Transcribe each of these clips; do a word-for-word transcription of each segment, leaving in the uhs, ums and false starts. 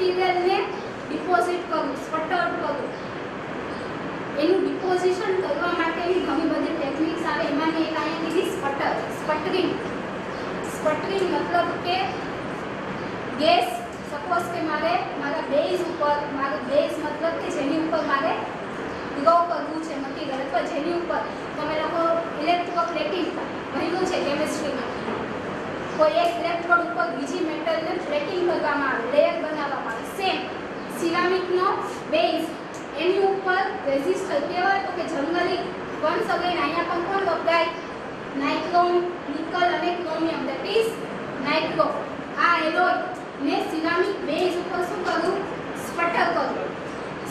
મટીરિયલને deposit કરવું, sputter કરવું, એનું ડિપોઝિશન કરવા માટેની ઘણી બધી ટેકનિક્સ આવે. એમાંની એક આયા કીધી સ્પટર સ્પટરિંગ. સ્પટરિંગ મતલબ કે ગેસ, સપોઝ કે મારે મારા બેઝ ઉપર, મારો બેઝ મતલબ કે જેની ઉપર મારે ગ્રો કરવું છે મટીરિયલ, અથવા જેની ઉપર તમે લોકો ઇલેક્ટ્રોપ્લેટિંગ ભણ્યું છે કેમિસ્ટ્રીમાં, કોઈ એક ઇલેક્ટ્રોડ ઉપર બીજી મેટલને પ્લેટિંગ કરવામાં આવે, લેયર બનાવવામાં આવે. સેમ સિરામિકનો બેઝ, એની ઉપર રેઝિસ્ટર, કેવા તો કે જંગલી વન સગેન. અહીંયા પણ કોણ વપરાય? નાઇક્રોમ, નિકલ અને ક્રોમિયમ, દેટ ઇઝ નાઇક્રોમ. આ એલોયને સિરામિક બેઝ ઉપર શું કરવું? સ્પટર કરવું,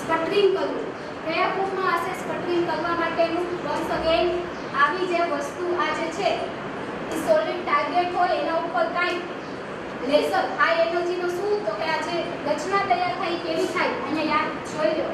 સ્પટરિંગ કરવું. કયા ફોર્મમાં હશે? સ્પટરિંગ કરવા માટેનું વન્સ અગેન આવી જે વસ્તુ આ જે છે એ સોલિડ ટાર્ગેટ હોય, એના ઉપર કાંઈ લેસર હાઈ એનર્જીનો શું તો કે આ જે રચના તૈયાર થાય કેવી થાય, અને યાદ જોઈ લો.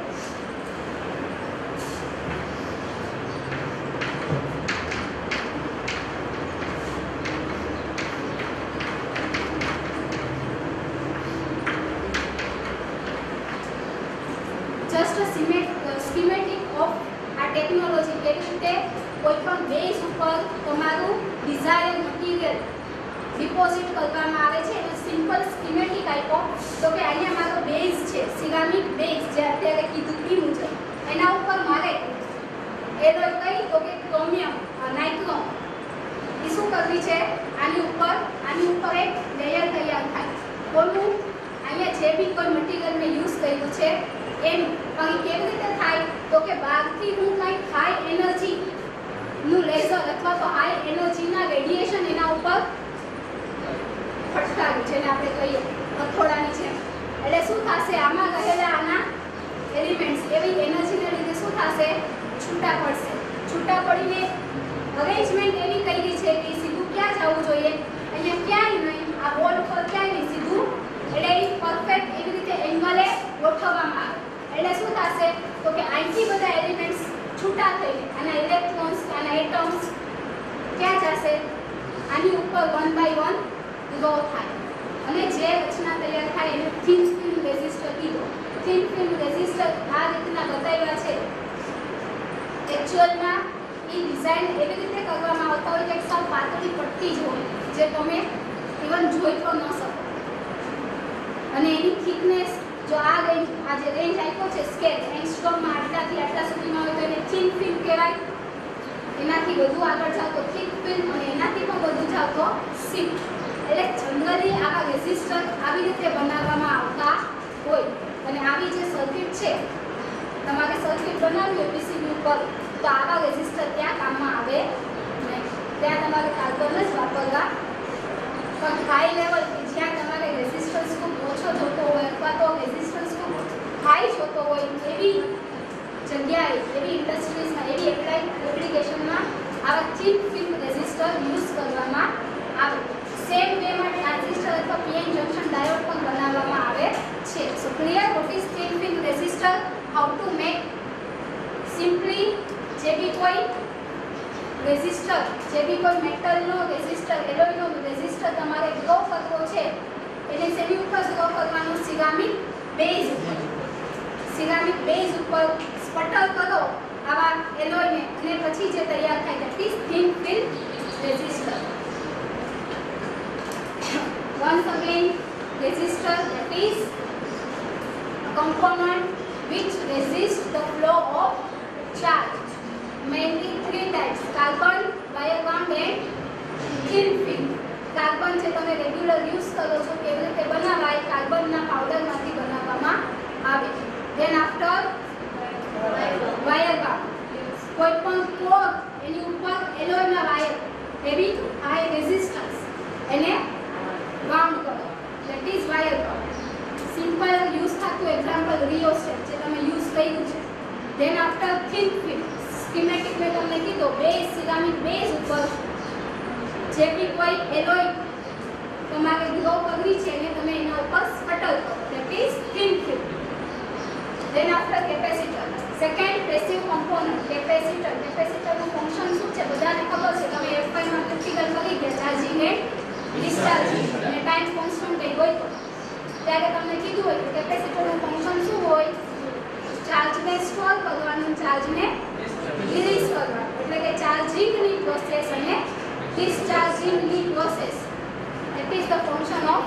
is the function of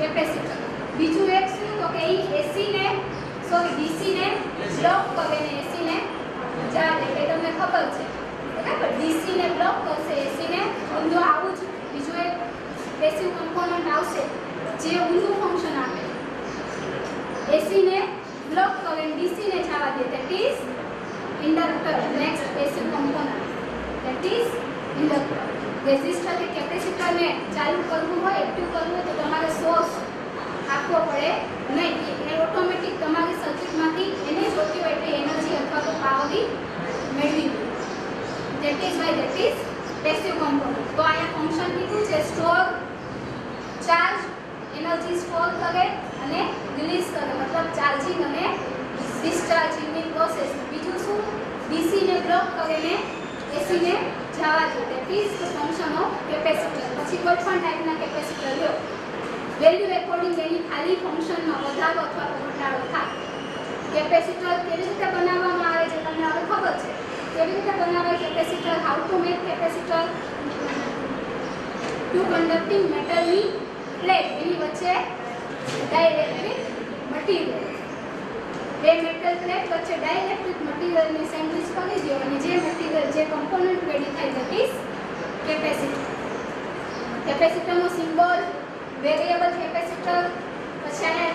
capacitor. બીજું એક શું તો કે ઈ AC ને સોરી DC ને બ્લોક કરે ને AC ને ચાર્જ એટલે તમને ખબર છે બરાબર DC ને બ્લોક કરશે AC ને ઊંધો આવું જ બીજું એક પેસિવ કમ્પોનન્ટ આવશે જે ઊંધું ફંક્શન આપે AC ને બ્લોક કરે ને DC ને જવા દે that is inductor next passive component that is inductor resistor के कैपेसिटर ने चालू करवू हो एक्टिव करवू तो तुम्हारे सोर्स आपको पड़े नहीं ये ऑटोमेटिक तुम्हारे सर्किट में थी एने जोती हो એટલે એનર્જી અથવા તો પાવર દી મેળવી that is by that is passive component તો આયા ફંક્શન લીધું છે સ્ટોર ચાર્જ એનર્જી સ્ટોર કરે અને રિલીઝ કરે મતલબ ચાર્જિંગ અને ડિસ્ચાર્જિંગ ની પ્રોસેસ બીજું શું ડીસી ને બ્લોક કરે ને એસી ને जावा दो that is the function of capacitor પછી કોઈ પણ ટાઈપના કેપેસિટર લ્યો વેલ્યુ એકોર્ડિંગ એની ખાલી ફંક્શનમાં વધારો અથવા ઘટાડો થાય કેપેસિટર કેવી રીતે બનાવવામાં આવે છે તમને હવે ખબર છે કેવી રીતે બનાવાય capacitor how to make capacitor two conducting મેટલની પ્લેટ એની વચ્ચે ડાઇલેક્ટ્રિક મટીરીયલ બે મેટલ પ્લેટ વચ્ચે ડાઇલેક્ટ્રિક મટીરીયલ ને સેન્ડવિચ કરી દો અને જે મટીરીયલ જે કમ્પોનન્ટ રેડી થાય ધેટ ઇઝ કેપેસિટર કેપેસિટર નો સિમ્બોલ વેરીએબલ કેપેસિટર પછી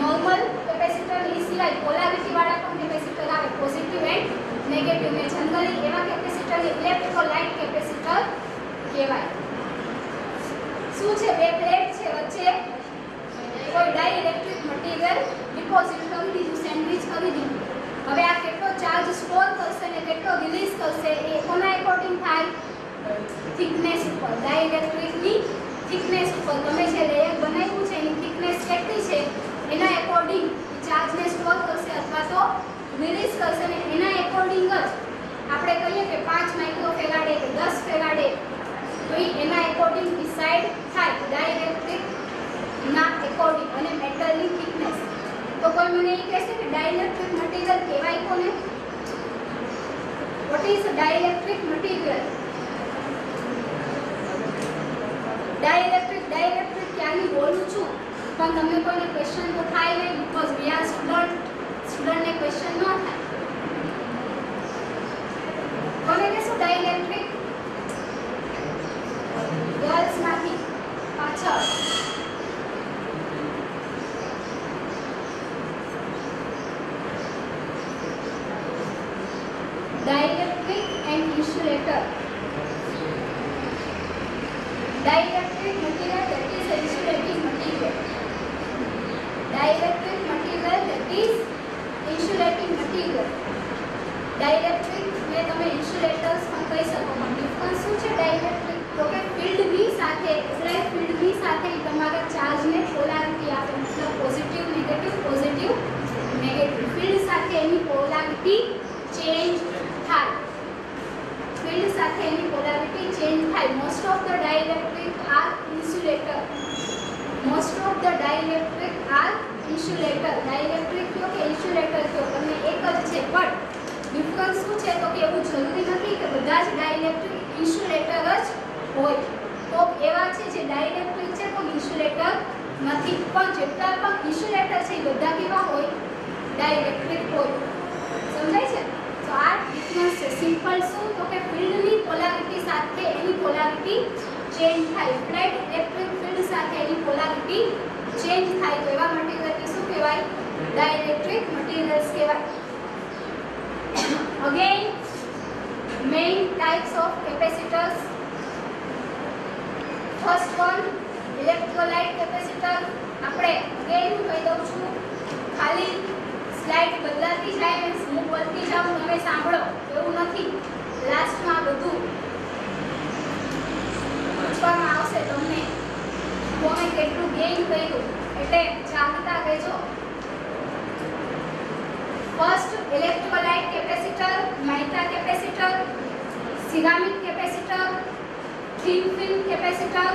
નોર્મલ કેપેસિટર ની સિવાય પોલારિટી વાળા પણ કેપેસિટર આવે પોઝિટિવ એન્ડ નેગેટિવ ને જનરલી એવા કેપેસિટર ને ઇલેક્ટ્રોલાઇટ કેપેસિટર કહેવાય શું છે બે પ્લેટ છે વચ્ચે કોઈ ડાઇલેક્ટ્રિક મટીરીયલ डिपॉजिट कर दी जो सैंडविच कर दी હવે આ કેટલો ચાર્જ સ્ટોર કરશે ને કેટલો રિલીઝ કરશે એ કોના એકોર્ડિંગ થાય થિકનેસ ઉપર ડાઇલેક્ટ્રિક ની થિકનેસ ઉપર તમે જે લેયર બનાવ્યું છે એની થિકનેસ કેટલી છે એના એકોર્ડિંગ ચાર્જ ને સ્ટોર કરશે અથવા તો રિલીઝ કરશે ને એના એકોર્ડિંગ જ આપણે કહીએ કે પાંચ માઇક્રોફેરાડે કે દસ ફેરાડે તો એના એકોર્ડિંગ ડિસાઇડ થાય ડાઇલેક્ટ્રિક ના એકોર્ડિંગ અને મેટલ ની થિકનેસ तो कोई मैंने ये कैसे कि डाइलेक्ट्रिक मटेरियल केवाय को ने what is dielectric material dielectric dielectric क्या नहीं बोलूं छू पर तुमने कोई क्वेश्चन तो थाय नहीं because we are student student ने क्वेश्चन ना था कोने के सो डाइलेक्ट्रिक गर्ल्स माथी पाछळ dielectric and insulator dielectric material that is insulating material dielectric material that is insulating material dielectric में તમે ઇન્સ્યુલેટર્સ પણ કહી શકો પણ ડિફરન્સ શું છે ડાઇલેક્ટ્રિક તો કે ફિલ્ડ V સાથે એપ્લાય ફિલ્ડ V સાથે તમારા ચાર્જને પોલારિટી આપે મતલબ positive negative positive negative field સાથે એની પોલારિટી ચેન્જ फील्ड साथे एनी पोलैरिटी चेंज થાય most of the dielectric are insulator most of the dielectric are insulator dielectric તો કે ઇન્સ્યુલેટર તો તમને એક જ છે બટ ડિફરન્સ શું છે તો કે એવું જરૂરી નથી કે બધા જ ડાઇલેક્ટ્રિક ઇન્સ્યુલેટર જ હોય તો એવા છે જે ડાઇલેક્ટ્રિક છે પણ ઇન્સ્યુલેટર નથી પણ જેટલા પણ ઇન્સ્યુલેટર છે બધા કેવા હોય ડાઇલેક્ટ્રિક હોય સમજાય છે तो आ डिफरेंस से सिंपल सो तो के फील्ड ની પોલારિટી સાથે એની પોલારિટી ચેન્જ થાય ફ્લેટ ઇલેક્ટ્રિક ફીલ્ડ સાથે એની પોલારિટી ચેન્જ થાય તો એવા મટીરીયલને શું કહેવાય ડાઇલેક્ટ્રિક મટીરીયલ્સ કહેવાય again main types of capacitors first one electrolyte capacitor આપણે અગેન કહી દઉં છું ખાલી स्लाइड बदलाती जाए हूँ बोलती जाऊँ तब सांभो एवं नहीं लास्ट में आ बधु पूछे तमने कोई केटलू गेन करूँ एट्ले जागता कहो first electrolyte capacitor mica capacitor ceramic capacitor thin film capacitor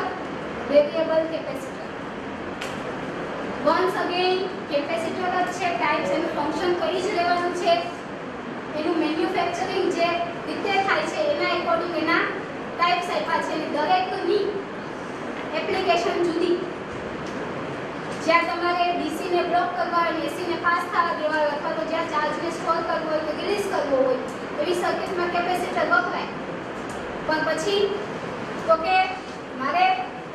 variable capacitor once again capacitor अच्छे टाइप्स एंड फंक्शन कई ज लेवानु छे एनु मैन्युफैक्चरिंग जे रीते थाय छे एना अकॉर्डिंग एना टाइप्स आप्या छे दरेक ની એપ્લિકેશન જુદી જ્યાં તમારે ડીસી ને બ્લોક કરવા હોય, એસી ને પાસ થવા દેવા હોય, અથવા તો જ્યાં ચાર્જ ને સ્ટોર કરવો હોય કે રિલીઝ કરવો હોય, એવી સર્કિટમાં કેપેસિટર વપરાય. પણ પછી તો કે મારે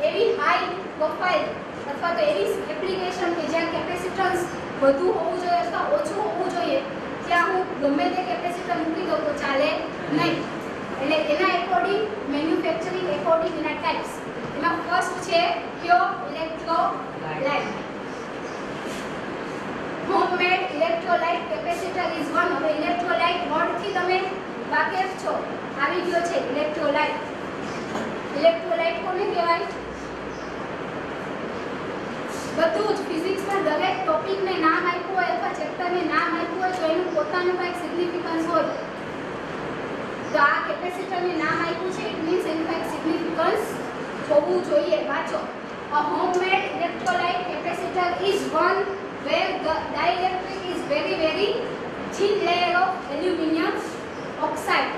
એવી હાઈ પ્રોફાઇલ અથવા તો એવી એપ્લિકેશન કે જ્યાં કેપેસિટન્સ વધુ હોવું જોઈએ અથવા ઓછું હોવું જોઈએ, ત્યાં હું ગમે તે કેપેસિટર મૂકી દઉં તો ચાલે નહીં. એટલે એના એકોર્ડિંગ મેન્યુફેક્ચરિંગ એકોર્ડિંગ એના ટાઈપ્સ. એમાં ફર્સ્ટ છે pure electrolyte. Homemade electrolyte capacitor is one. હવે ઇલેક્ટ્રોલાઇટ વર્ડથી તમે વાકેફ છો, આવી ગયો છે ઇલેક્ટ્રોલાઇટ. ઇલેક્ટ્રોલાઇટ કોને કહેવાય? બધું જ ફિઝિક્સમાં દરેક ટોપિકને નામ આપ્યું હોય અથવા ચેપ્ટરને નામ આપ્યું હોય તો એનું પોતાનું કંઈક સિગ્નિફિકન્સ હોય. તો આ કેપેસિટરને નામ આપ્યું છે, ઇટ મીન્સ એનું કંઈક સિગ્નિફિકન્સ હોવું જોઈએ. વાંચો. A homemade electrolyte capacitor is one where the dielectric is very very thin layer of aluminium oxide.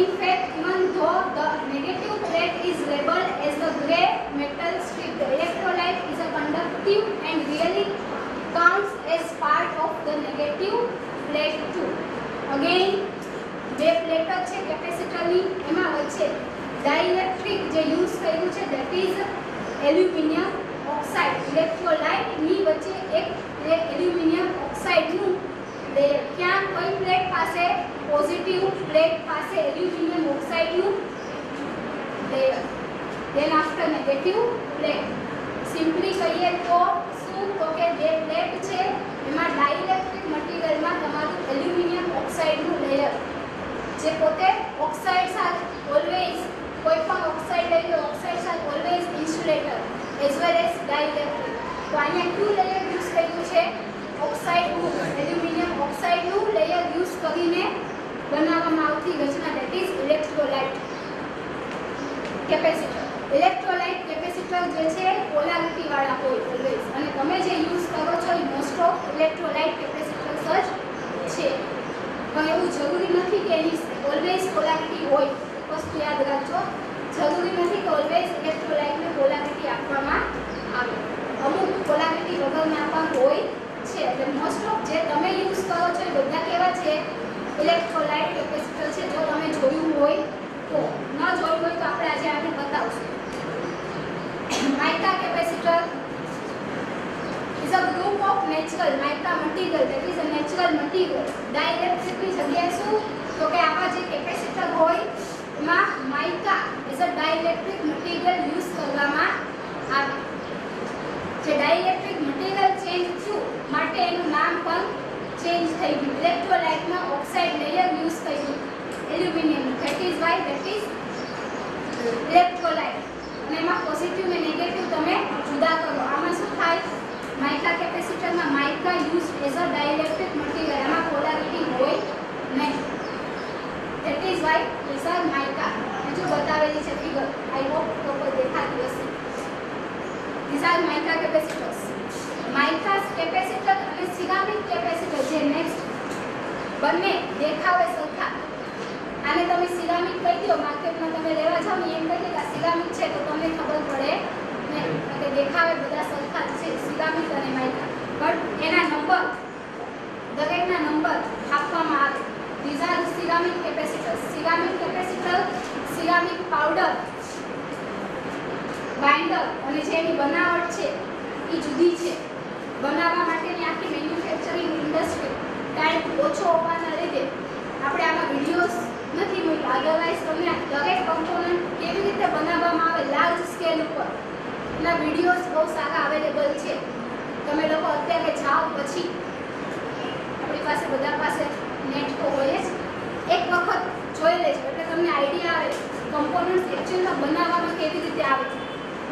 In fact, even though the negative plate is labeled as the grey metal strip, the electrolyte is a conductive and really counts as part of the negative plate too. Again, જે plate છે કેપેસિટરની એમાં વચ્ચે dielectric જે use કર્યું છે that is aluminium oxide. ઇલેક્ટ્રોલાઇટની વચ્ચે એક એલ્યુમિનિયમ ઓક્સાઇડનું ક્યાં કોઈ પ્લેટ પાસે पॉजिटिव प्लेट पास एल्यूमिनियम ऑक्साइड यू layer then after negative plate simply कही तो शू तो कि प्लेट है यहाँ डाइलेक्ट्रिक मटीरियल में तमारू एल्यूमिनियम ऑक्साइड यू लेयर जे पोते ऑक्साइड साथ ऑलवेज कोईपण ऑक्साइड ले तो ऑक्साइड साथ always insulator as well as dielectric. तो अँ क्यू लेयर यूज करू ऑक्साइड यू एल्यूमिनियम ऑक्साइड यू लेयर यूज कर बनावવામાં આવતી રચના that is electrolyte capacitor. Electrolyte capacitor જે છે પોલારિટી વાળા હોય ઓલવેઝ, અને તમે જે યુઝ કરો છો એ મોસ્ટ ઓફ ઇલેક્ટ્રોલાઇટ કેપેસિટર્સ જ છે. પણ એવું જરૂરી નથી કે એની ઓલવેઝ પોલારિટી હોય. વસ્તુ યાદ રાખજો, જરૂરી નથી કે ઓલવેઝ ઇલેક્ટ્રોલાઇટને પોલારિટી આપવામાં આવે. અમુક પોલારિટી વગરના પણ હોય છે. એટલે મોસ્ટ ઓફ જે તમે યુઝ કરો છો એ બધા કેવા છે? ઇલેક્ટ્રોલાઇટ કેપેસિટર છે. જો તમે જોયું હોય તો, ન જોયું હોય તો આપણે આજે આને બતાવશું. Mica capacitor is a group of natural mica material that is a natural material. ડાઇલેક્ટ્રિકની જગ્યાએ શું તો કે આવા જે કેપેસિટર હોય એમાં mica is a dielectric material use કરવામાં આવે. જે ડાઇલેક્ટ્રિક મટીરિયલ ચેન્જ થયું માટે એનું નામ પણ चेंज થઈ ગયું. ઇલેક્ટ્રોલાઇટ માં ઓક્સાઇડ લેયર યુઝ કર્યું aluminium, that is why that is electrolyte. અને એમાં પોઝિટિવ અને નેગેટિવ તમે જુદા કરો. આમાં શું થાય? માઇકા કેપેસિટરમાં mica use as a dielectric material, એમાં પોલારિટી હોય નહીં. That is why these are mica. બીજું બતાવેલી છે ફિગર, આઈ હોપ પ્રોપર દેખાતી હશે. These are mica capacitors. Micas capacitor और सिरामिक कैपेसिटर जे नेक्स्ट बने देखावे सरखा. आने तमे सिरामिक कही दो, मार्केट में तमे लेवा जाओ ने एम कहे के सिरामिक छे तो तमने खबर पड़े ने के देखावे बधा सरखा छे सिरामिक अने माइका. बट एना नंबर दरेकना नंबर આપવામાં આવે. These are ceramic capacitor. Ceramic capacitor ceramic powder binder અને જેની બનાવટ છે એ જુદી છે. બનાવવા માટેની આખી મેન્યુફેક્ચરિંગ ઇન્ડસ્ટ્રી ટાઈમ ઓછો હોવાના લીધે આપણે આમાં વિડીયોઝ નથી મૂક્યા. અદરવાઇઝ તમને દરેક કમ્પોનન્ટ કેવી રીતે બનાવવામાં આવે લાર્જ સ્કેલ ઉપર એના વિડીયોઝ બહુ સારા અવેલેબલ છે. તમે લોકો અત્યારે જાઓ, પછી આપણી પાસે બધા પાસે નેટ તો હોય જ, એક વખત જોઈ લેજો એટલે તમને આઈડિયા આવે કમ્પોનન્ટ્સ એકચ્યુઅલમાં બનાવવામાં કેવી રીતે આવે.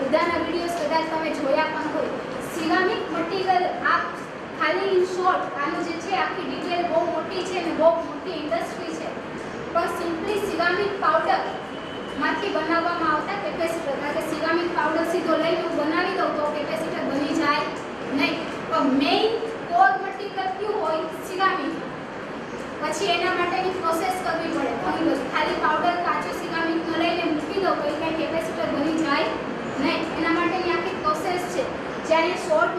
બધાના વિડીયોઝ કદાચ તમે જોયા પણ હોય. સિરામિક મટીરિયલ આપ ખાલી ઇન શોર્ટ આનું જે છે આખી ડિટેલ બહુ મોટી છે અને બહુ મોટી ઇન્ડસ્ટ્રી છે. પણ સિમ્પલી સિરામિક પાવડરમાંથી બનાવવામાં આવતા કેપેસિટર, કારણ કે સિરામિક પાવડર સીધો લઈને હું બનાવી દઉં તો કેપેસિટર બની જાય નહીં. પણ મેઇન કોર મટીરિયલ કયું હોય? સિરામિક. પછી એના માટેની પ્રોસેસ કરવી પડે ઘણી બધી. ખાલી પાવડર કાચો સિરામિકનો લઈને મૂકી દો તો એ કાંઈ કેપેસિટર બની જાય નહીં. એના માટેની આખી પ્રોસેસ છે. જે there is so